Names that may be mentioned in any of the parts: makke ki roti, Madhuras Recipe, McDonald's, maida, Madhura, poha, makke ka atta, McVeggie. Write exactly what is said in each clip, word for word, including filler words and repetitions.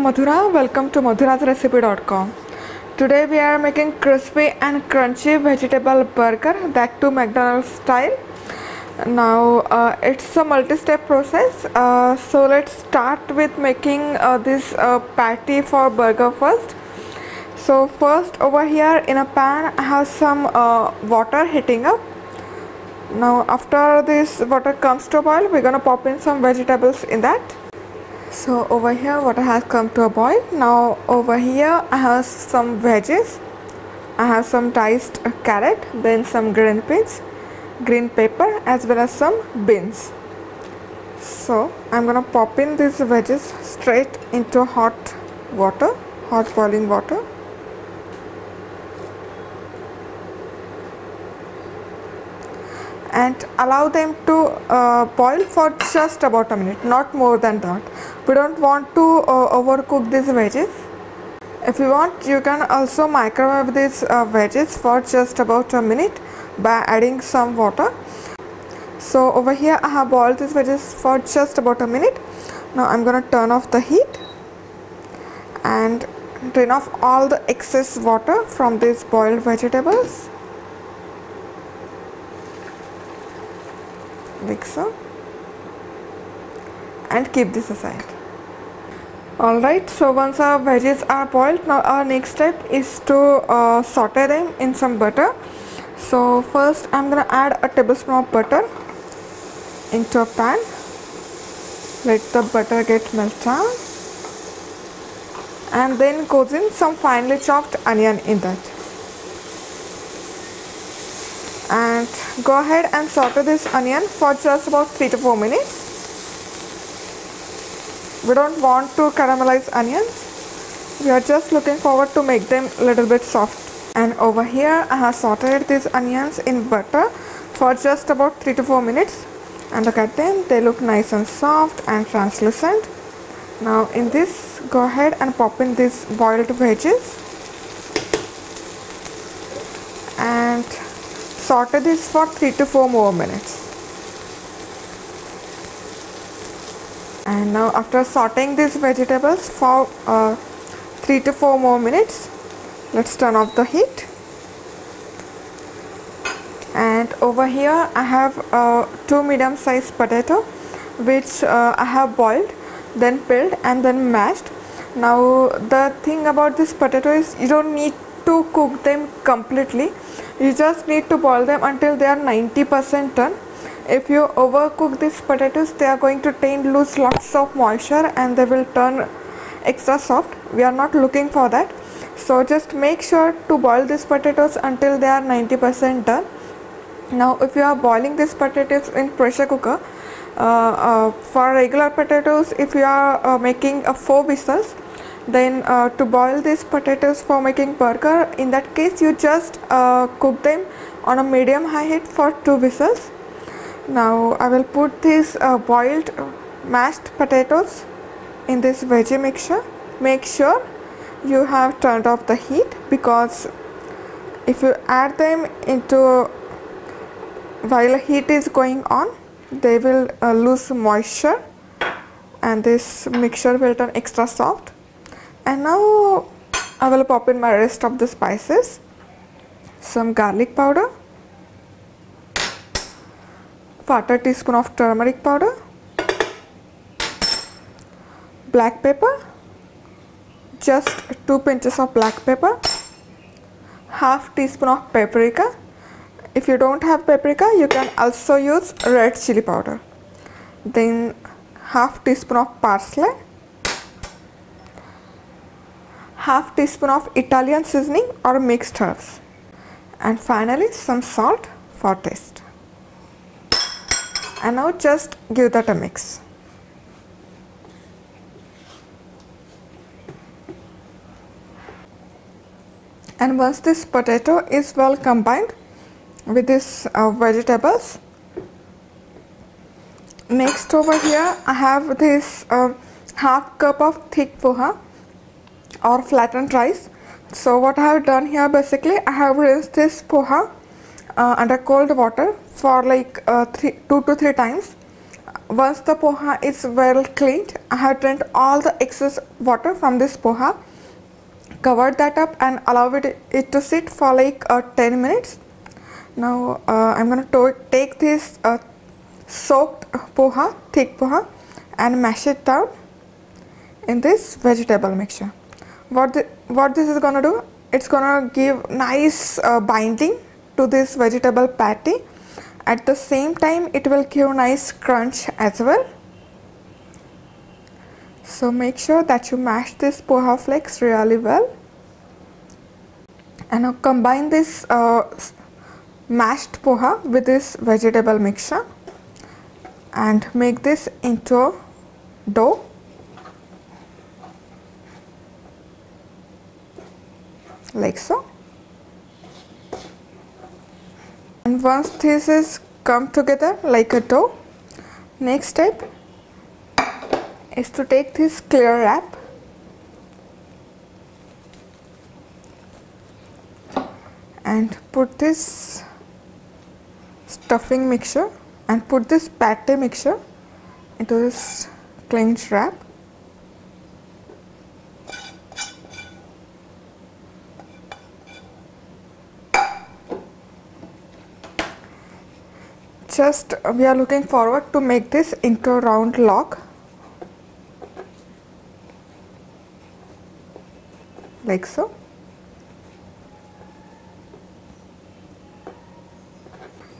I'm Madhura. Welcome to Madhuras Recipe dot com. Today we are making crispy and crunchy vegetable burger, that too McDonald's style. Now uh, it's a multi-step process, uh, so let's start with making uh, this uh, patty for burger first. So first, over here in a pan I have some uh, water heating up. Now after this water comes to a boil, we're gonna pop in some vegetables in that. So over here water has come to a boil. Now over here I have some veggies. I have some diced carrot, then some green peas, green pepper, as well as some beans. So I'm gonna pop in these veggies straight into hot water, hot boiling water. And allow them to uh, boil for just about a minute, not more than that. We don't want to uh, overcook these veggies. If you want, you can also microwave these uh, veggies for just about a minute by adding some water. So over here I have boiled these veggies for just about a minute. Now I'm gonna turn off the heat and drain off all the excess water from these boiled vegetables. Like so, and keep this aside. Alright, so once our veggies are boiled, now our next step is to uh, saute them in some butter. So first I'm gonna add a tablespoon of butter into a pan. Let the butter get melted down, and then goes in some finely chopped onion in that. And go ahead and saute this onion for just about three to four minutes. We don't want to caramelize onions. We are just looking forward to make them a little bit soft. And over here I have sauteed these onions in butter for just about three to four minutes. And look at them, they look nice and soft and translucent. Now in this, go ahead and pop in these boiled veggies. And saute this for three to four more minutes. And now after sauteing these vegetables for uh, three to four more minutes, let's turn off the heat. And over here I have uh, two medium sized potato, which uh, I have boiled, then peeled and then mashed. Now the thing about this potato is you don't need to cook them completely. You just need to boil them until they are ninety percent done. If you overcook these potatoes, they are going to turn loose lots of moisture and they will turn extra soft. We are not looking for that. So just make sure to boil these potatoes until they are ninety percent done. Now if you are boiling these potatoes in pressure cooker, uh, uh, for regular potatoes, if you are uh, making uh, four whistles, then uh, to boil these potatoes for making burger, in that case you just uh, cook them on a medium high heat for two whistles. Now I will put these uh, boiled mashed potatoes in this veggie mixture. Make sure you have turned off the heat, because if you add them into while heat is going on, they will uh, lose moisture and this mixture will turn extra soft. And now I will pop in my rest of the spices, some garlic powder, quarter teaspoon of turmeric powder, black pepper, just two pinches of black pepper, half teaspoon of paprika. If you don't have paprika, you can also use red chili powder. Then half teaspoon of parsley, half teaspoon of Italian seasoning or mixed herbs, and finally some salt for taste. And now just give that a mix. And once this potato is well combined with these uh, vegetables, next over here I have this uh, half cup of thick poha or flattened rice. So what I have done here, basically I have rinsed this poha uh, under cold water for like uh, three, two to three times Once the poha is well cleaned, I have drained all the excess water from this poha. Cover that up and allow it, it to sit for like uh, ten minutes. Now uh, I'm going to take this uh, soaked poha, thick poha, and mash it down in this vegetable mixture. What, the, what this is going to do, it's going to give nice uh, binding to this vegetable patty. At the same time, it will give nice crunch as well. So make sure that you mash this poha flakes really well. And now combine this uh, mashed poha with this vegetable mixture and make this into dough. Like so. And once this is come together like a dough, next step is to take this clear wrap and put this stuffing mixture and put this patty mixture into this clenched wrap. Just we are looking forward to make this into a round log, like so.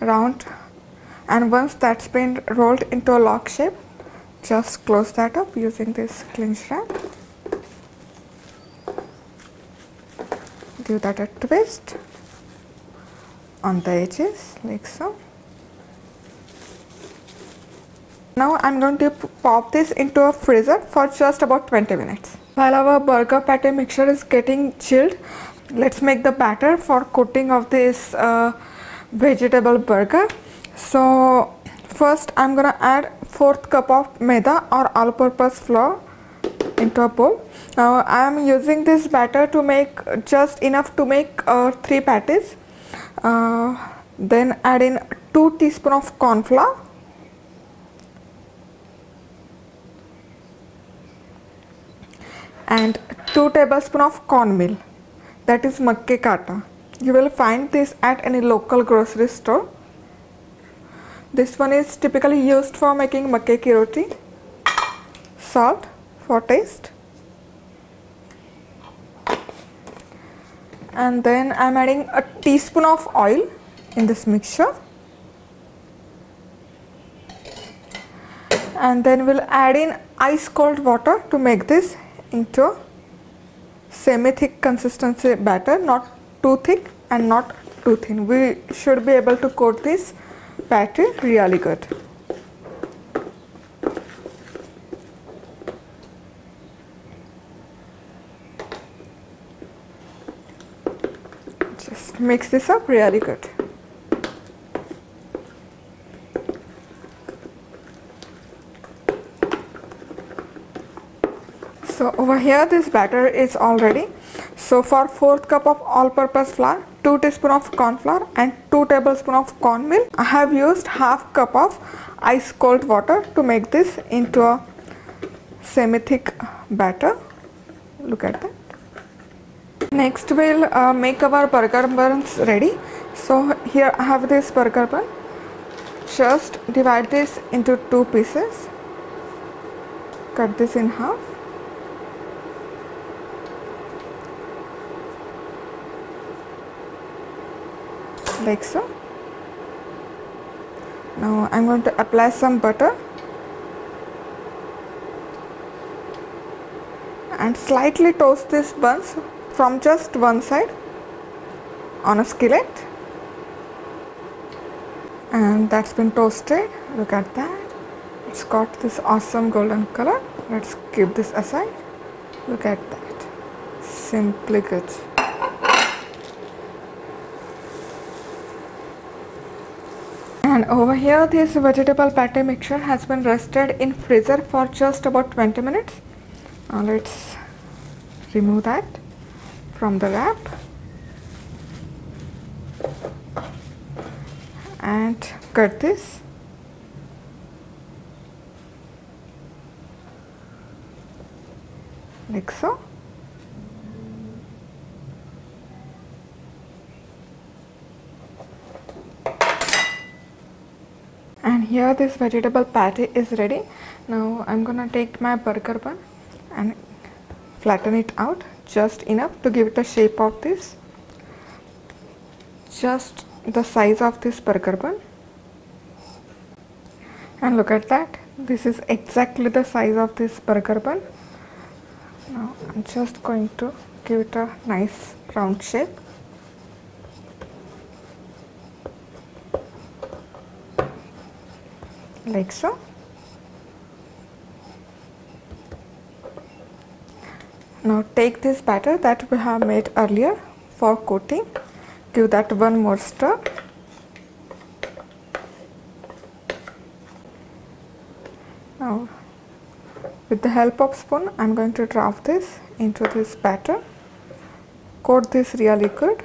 Round, and once that's been rolled into a log shape, just close that up using this clinch wrap. Give that a twist on the edges, like so. Now I'm going to pop this into a freezer for just about twenty minutes. While our burger patty mixture is getting chilled, let's make the batter for coating of this uh, vegetable burger. So first I'm gonna add fourth cup of maida or all-purpose flour into a bowl. Now I'm using this batter to make just enough to make uh, three patties. Uh, then add in two teaspoons of corn flour. And two tablespoons of cornmeal, that is makke ka atta. You will find this at any local grocery store. This one is typically used for making makke ki roti. Salt for taste. And then I am adding a teaspoon of oil in this mixture. And then we'll add in ice cold water to make this into semi-thick consistency batter, not too thick and not too thin. We should be able to coat this batter really good. Just mix this up really good. So over here this batter is all ready. So for fourth cup of all-purpose flour, two teaspoons of corn flour and two tablespoons of cornmeal, I have used half cup of ice cold water to make this into a semi-thick batter. Look at that. Next we'll uh, make our burger buns ready. So here I have this burger bun. Just divide this into two pieces. Cut this in half. Like so. Now I'm going to apply some butter and slightly toast these buns from just one side on a skillet, and that's been toasted. Look at that, it's got this awesome golden color. Let's keep this aside. Look at that, simply good. And over here this vegetable patty mixture has been rested in freezer for just about twenty minutes. Now let's remove that from the wrap and cut this like so. And here this vegetable patty is ready. Now I'm gonna take my burger bun and flatten it out just enough to give it a shape of this, just the size of this burger bun. And look at that, this is exactly the size of this burger bun. Now I'm just going to give it a nice round shape. Like so. Now take this batter that we have made earlier for coating, give that one more stir. Now with the help of spoon I am going to draft this into this batter, coat this really good.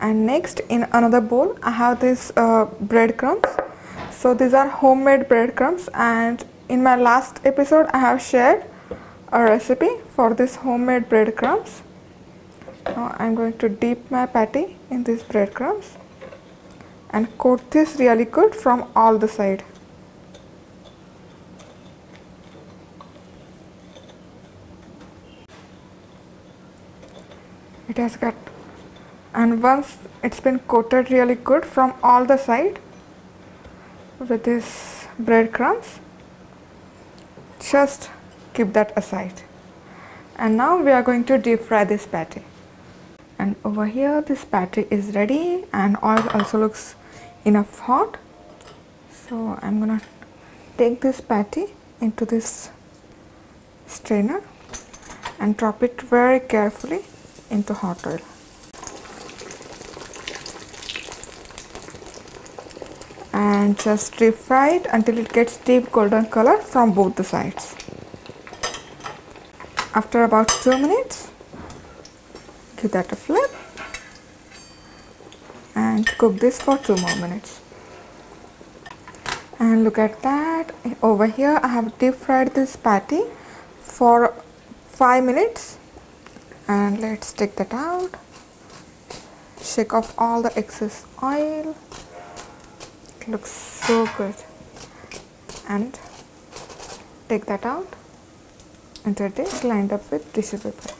And next in another bowl I have this uh, breadcrumbs. So these are homemade breadcrumbs, and in my last episode I have shared a recipe for this homemade breadcrumbs. Now I am going to dip my patty in these breadcrumbs and coat this really good from all the sides. It has got And once it's been coated really good from all the side with this breadcrumbs, just keep that aside. And now we are going to deep fry this patty. And over here this patty is ready, and oil also looks enough hot. So I'm gonna take this patty into this strainer and drop it very carefully into hot oil. And just deep fry it until it gets deep golden color from both the sides. After about two minutes, give that a flip and cook this for two more minutes. And look at that, over here I have deep fried this patty for five minutes. And let's take that out, shake off all the excess oil. Looks so good. And take that out and it is lined up with tissue paper.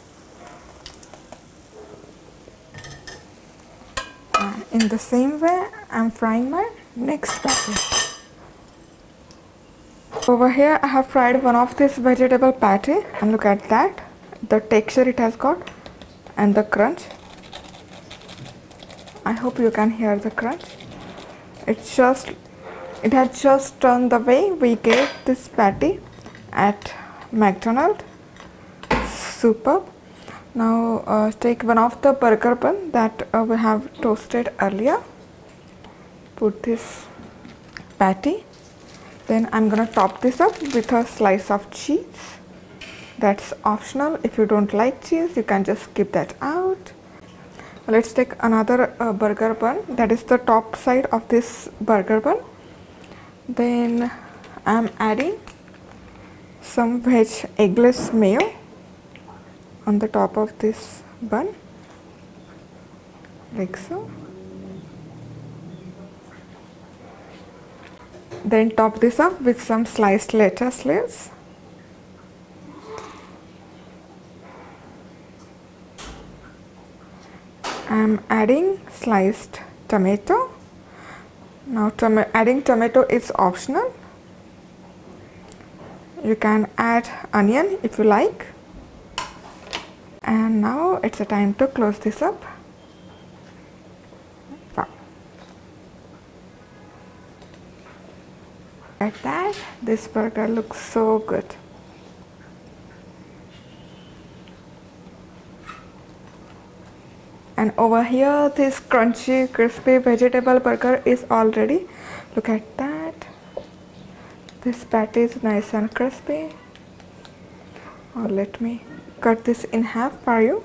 Uh, in the same way I'm frying my next patty. Over here I have fried one of this vegetable patty, and look at that, the texture it has got and the crunch. I hope you can hear the crunch. It's just, it had just turned the way we gave this patty at McDonald's. Superb. Now uh, take one of the burger bun that uh, we have toasted earlier. Put this patty. Then I'm gonna top this up with a slice of cheese. That's optional. If you don't like cheese, you can just skip that out. Let's take another uh, burger bun, that is the top side of this burger bun. Then I'm adding some veg eggless mayo on the top of this bun, like so. Then top this up with some sliced lettuce leaves. I am adding sliced tomato. Now tom adding tomato is optional. You can add onion if you like. And now it's a time to close this up. Wow. Like that, this burger looks so good. And over here this crunchy crispy vegetable burger is all ready. Look at that, this patty is nice and crispy. Or let me cut this in half for you.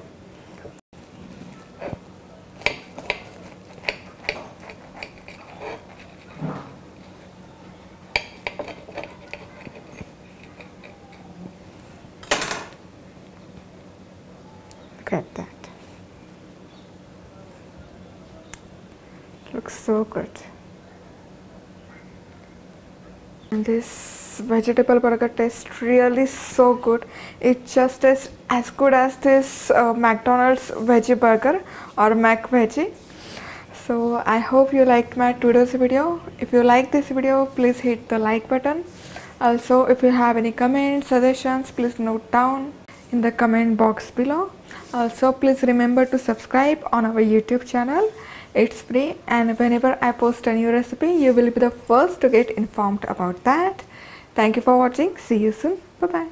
Look at that. Looks so good. And this vegetable burger tastes really so good. It just tastes as good as this uh, McDonald's veggie burger or McVeggie. So I hope you liked my today's video. If you like this video, please hit the like button. Also, if you have any comments, suggestions, please note down in the comment box below. Also, please remember to subscribe on our YouTube channel. It's free, and whenever I post a new recipe, you will be the first to get informed about that. Thank you for watching. See you soon. Bye bye.